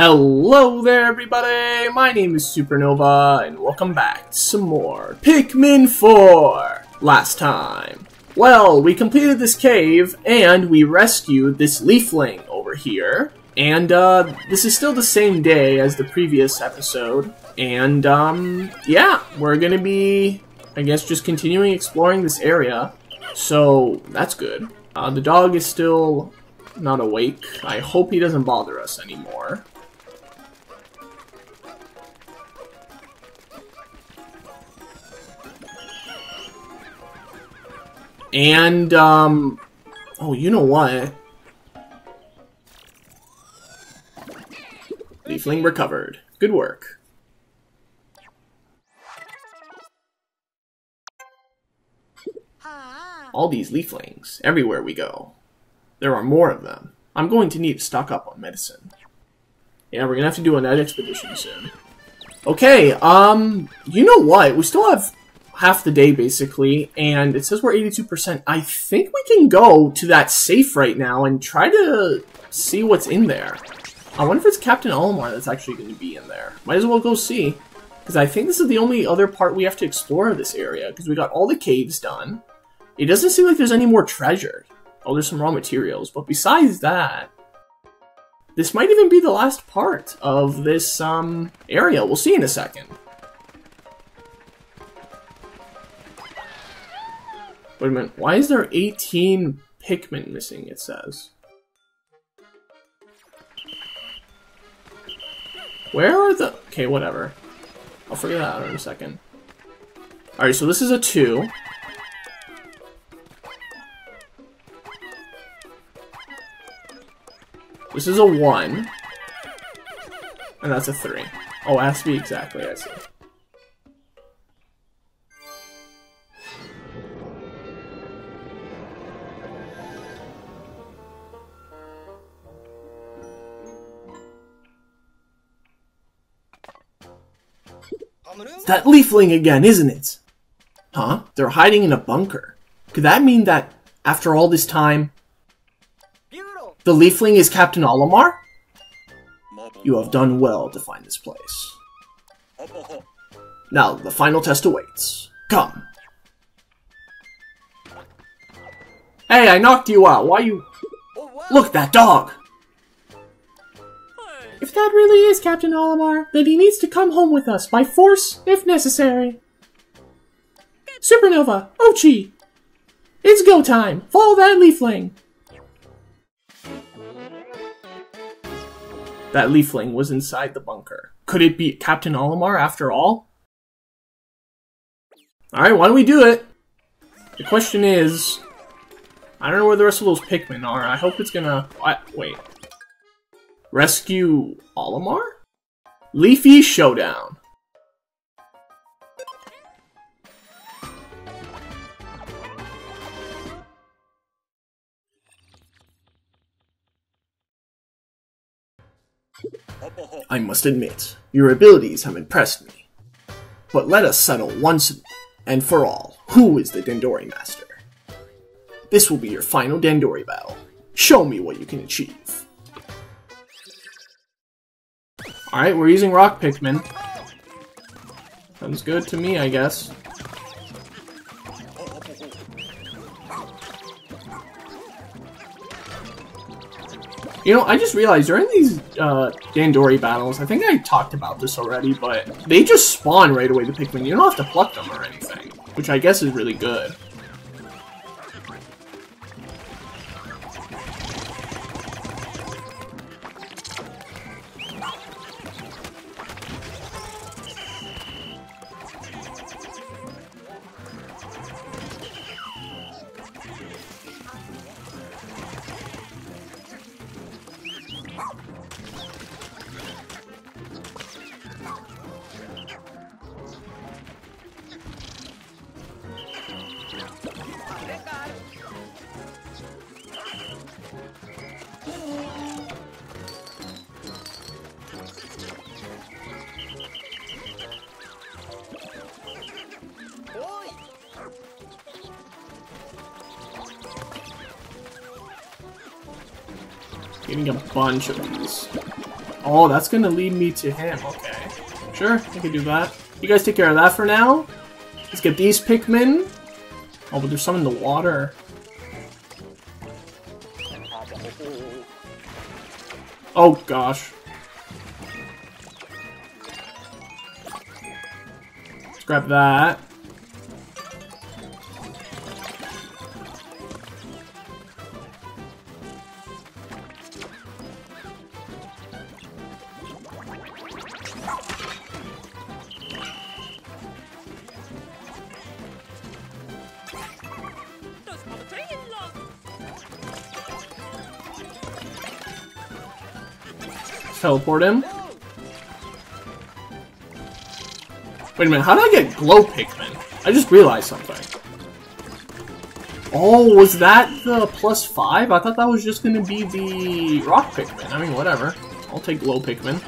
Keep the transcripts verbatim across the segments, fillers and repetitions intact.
Hello there everybody, my name is Supernova, and welcome back to some more Pikmin four! Last time, well, we completed this cave, and we rescued this Leafling over here, and, uh, this is still the same day as the previous episode, and, um, yeah, we're gonna be, I guess, just continuing exploring this area, so that's good. Uh, the dog is still not awake. I hope he doesn't bother us anymore. And, um, oh, you know what? Leafling recovered. Good work. All these leaflings, everywhere we go. There are more of them. I'm going to need to stock up on medicine. Yeah, we're gonna have to do a night expedition soon. Okay, um, you know what? We still have half the day, basically, and it says we're eighty-two percent. I think we can go to that safe right now and try to see what's in there. I wonder if it's Captain Olimar that's actually going to be in there. Might as well go see, because I think this is the only other part we have to explore of this area, because we got all the caves done. It doesn't seem like there's any more treasure. Oh, there's some raw materials, but besides that, this might even be the last part of this um, area. We'll see in a second. Wait a minute, why is there eighteen Pikmin missing, it says? Where are the... Okay, whatever. I'll figure that out in a second. Alright, so this is a two. This is a one. And that's a three. Oh, it has to be exactly, I see. It's that leafling again, isn't it? Huh? They're hiding in a bunker. Could that mean that, after all this time, the leafling is Captain Olimar? You have done well to find this place. Now, the final test awaits. Come. Hey, I knocked you out. Why you... Look, that dog! If that really is Captain Olimar, then he needs to come home with us by force, if necessary. Supernova, Ochi! It's go time! Follow that leafling! That leafling was inside the bunker. Could it be Captain Olimar after all? Alright, why don't we do it? The question is... I don't know where the rest of those Pikmin are. I hope it's gonna... I, wait... Rescue Olimar? Leafy Showdown. I must admit, your abilities have impressed me. But let us settle once and for all who is the Dandori Master. This will be your final Dandori battle. Show me what you can achieve. Alright, we're using rock Pikmin. Sounds good to me, I guess. You know, I just realized during these uh, Dandori battles, I think I talked about this already, but they just spawn right away, the Pikmin. You don't have to pluck them or anything, which I guess is really good. Getting a bunch of these. Oh, that's gonna lead me to him. Okay. Sure, I can do that. You guys take care of that for now. Let's get these Pikmin. Oh, but there's some in the water. Oh, gosh. Let's grab that. Teleport him. Wait a minute, how did I get glow Pikmin? I just realized something. Oh, was that the plus five? I thought that was just gonna be the rock Pikmin. I mean, whatever. I'll take glow Pikmin.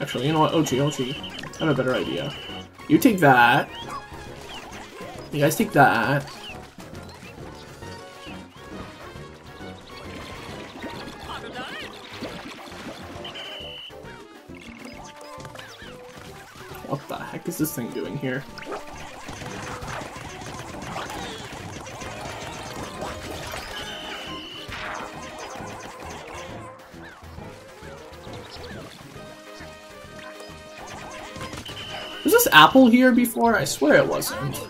Actually, you know what? Ochi, Ochi. I have a better idea. You take that. You guys take that. What the heck is this thing doing here? Was this apple here before? I swear it wasn't.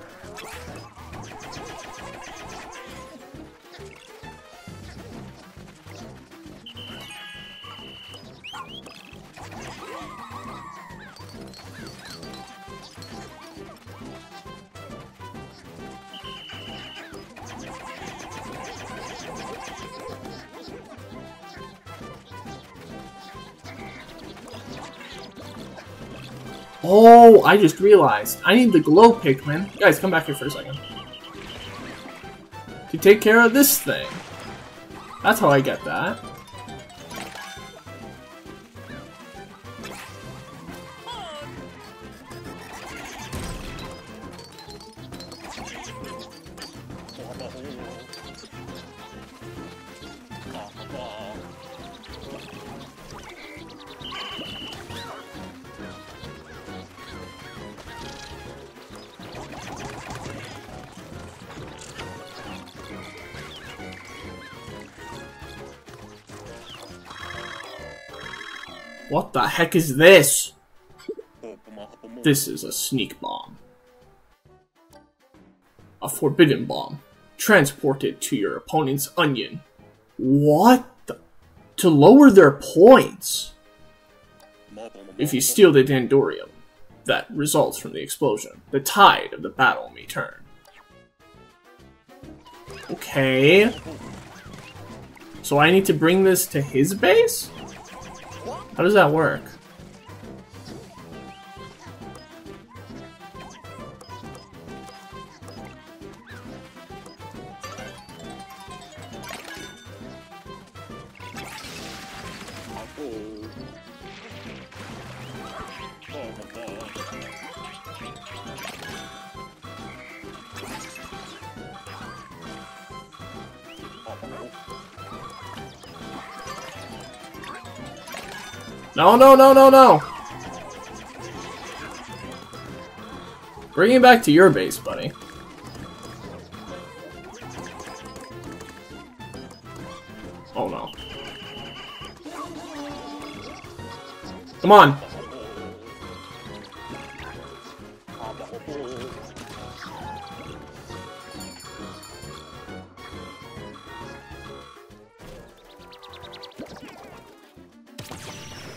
Oh, I just realized. I need the glow Pikmin. You guys, come back here for a second. To take care of this thing. That's how I get that. What the heck is this? This is a sneak bomb. A forbidden bomb. Transported to your opponent's onion. What the? To lower their points. If you steal the Dandori that results from the explosion, the tide of the battle may turn. Okay. So I need to bring this to his base? How does that work? No, no, no, no, no! Bring him back to your base, buddy. Oh, no. Come on!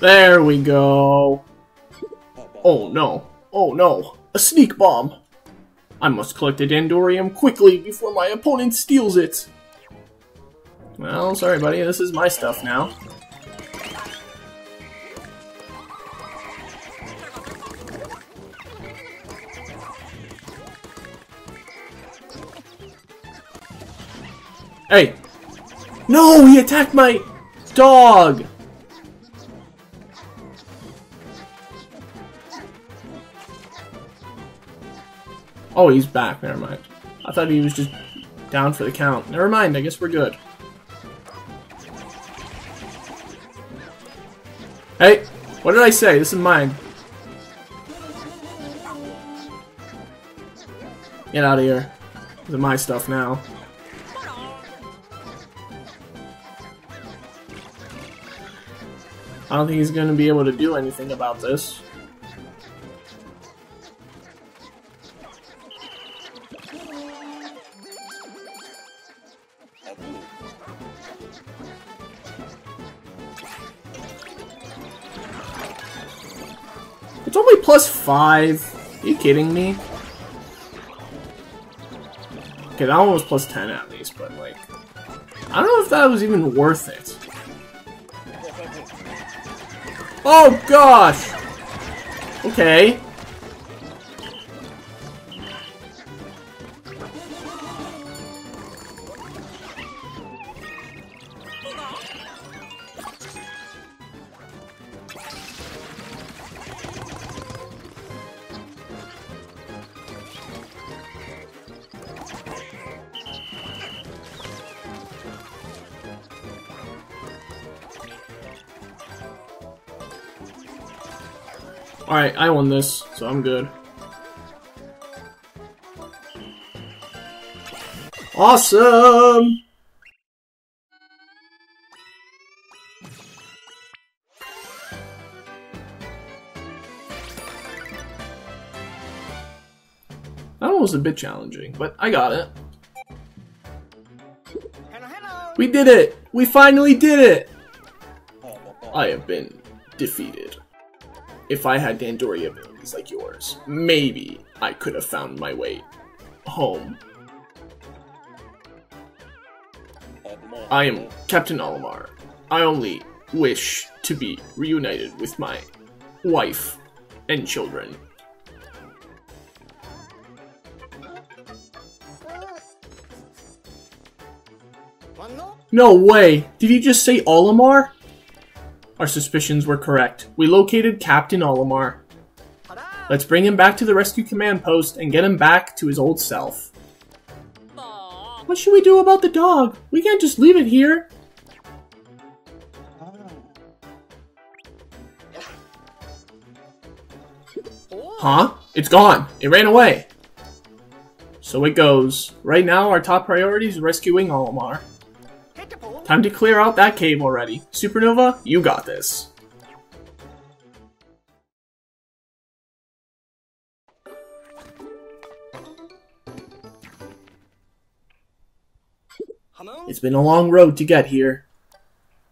There we go. Oh no. Oh no. A sneak bomb. I must collect the Dandorium quickly before my opponent steals it. Well, sorry buddy, this is my stuff now. Hey! No! He attacked my dog! Oh, he's back. Never mind. I thought he was just down for the count. Never mind. I guess we're good. Hey, what did I say? This is mine. Get out of here. This is my stuff now. I don't think he's gonna be able to do anything about this. It's only plus five. Are you kidding me? Okay, that one was plus ten at least, but like, I don't know if that was even worth it. Oh gosh! Okay. Alright, I won this, so I'm good. Awesome! That one was a bit challenging, but I got it. Hello, hello. We did it! We finally did it! I have been defeated. If I had Dandori abilities like yours, maybe I could have found my way home. I am Captain Olimar. I only wish to be reunited with my wife and children. No way! Did he just say Olimar? Our suspicions were correct. We located Captain Olimar. Let's bring him back to the rescue command post and get him back to his old self. What should we do about the dog? We can't just leave it here. Huh? It's gone. It ran away. So it goes. Right now, our top priority is rescuing Olimar. Time to clear out that cave already. Supernova, you got this. It's been a long road to get here.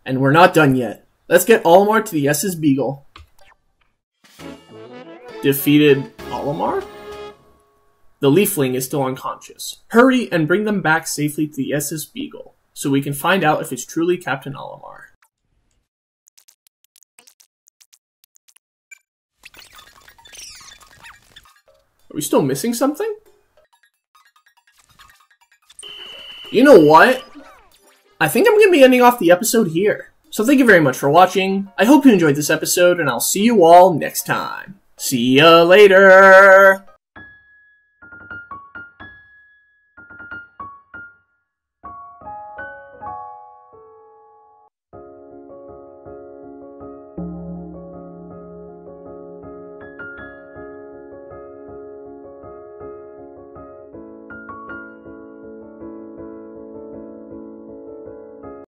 And we're not done yet. Let's get Olimar to the S S Beagle. Defeated Olimar? The Leafling is still unconscious. Hurry and bring them back safely to the S S Beagle, so we can find out if it's truly Captain Olimar. Are we still missing something? You know what? I think I'm going to be ending off the episode here. So thank you very much for watching. I hope you enjoyed this episode, and I'll see you all next time. See ya later!